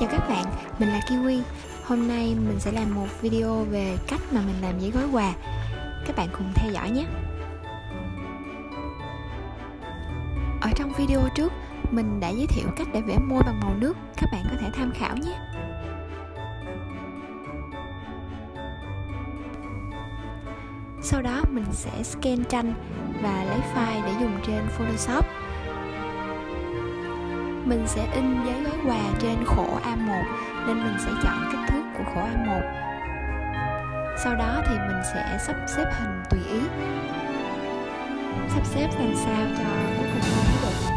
Chào các bạn, mình là Kiwi. Hôm nay mình sẽ làm một video về cách mà mình làm giấy gói quà. Các bạn cùng theo dõi nhé. Ở trong video trước, mình đã giới thiệu cách để vẽ môi bằng màu nước. Các bạn có thể tham khảo nhé. Sau đó mình sẽ scan tranh và lấy file để dùng trên Photoshop. Mình sẽ in giấy gói quà trên khổ A1 nên mình sẽ chọn kích thước của khổ A1. Sau đó thì mình sẽ sắp xếp hình tùy ý. Sắp xếp làm sao cho cuối cùng thấy đồ là được.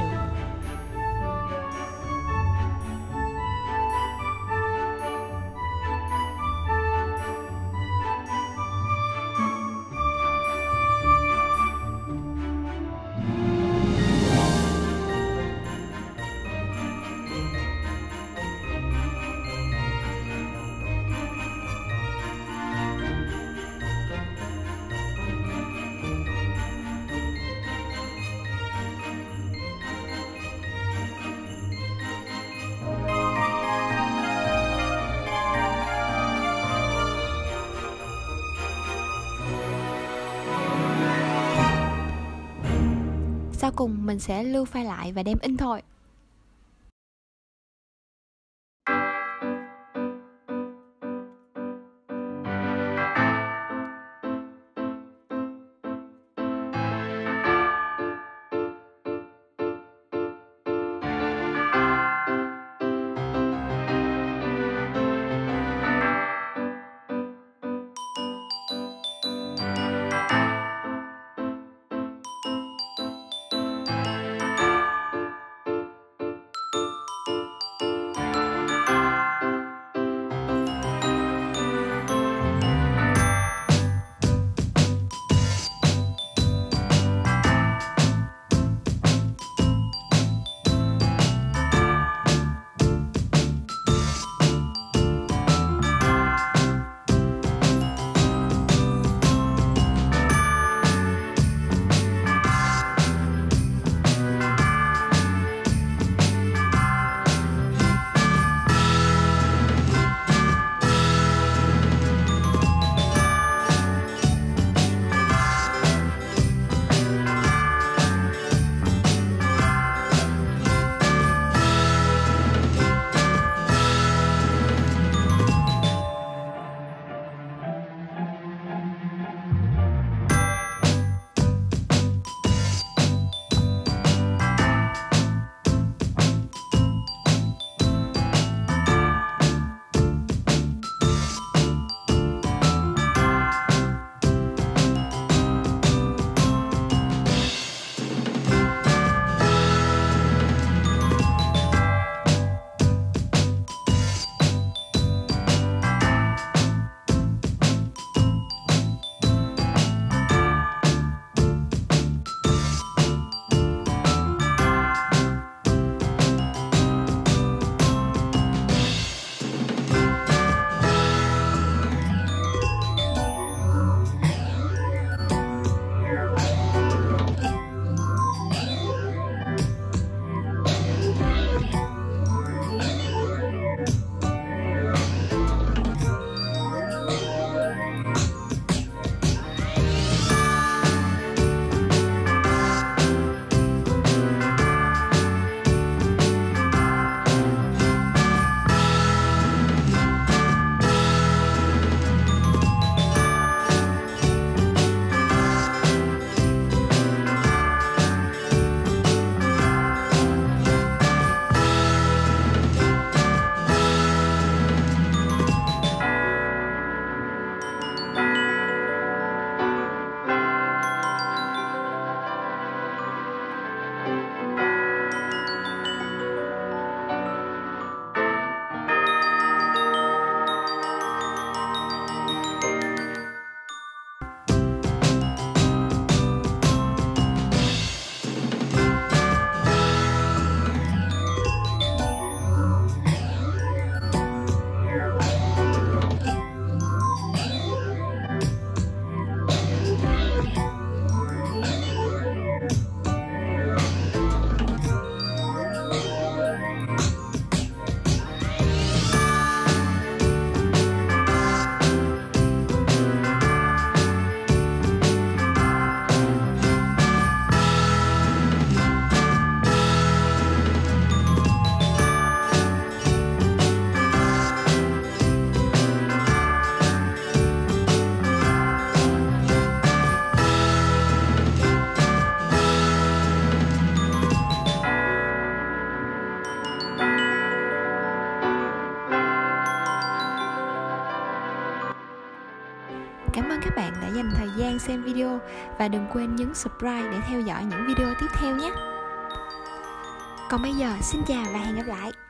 Sau cùng mình sẽ lưu file lại và đem in thôi. xem video và đừng quên nhấn subscribe để theo dõi những video tiếp theo nhé. Còn bây giờ, xin chào và hẹn gặp lại.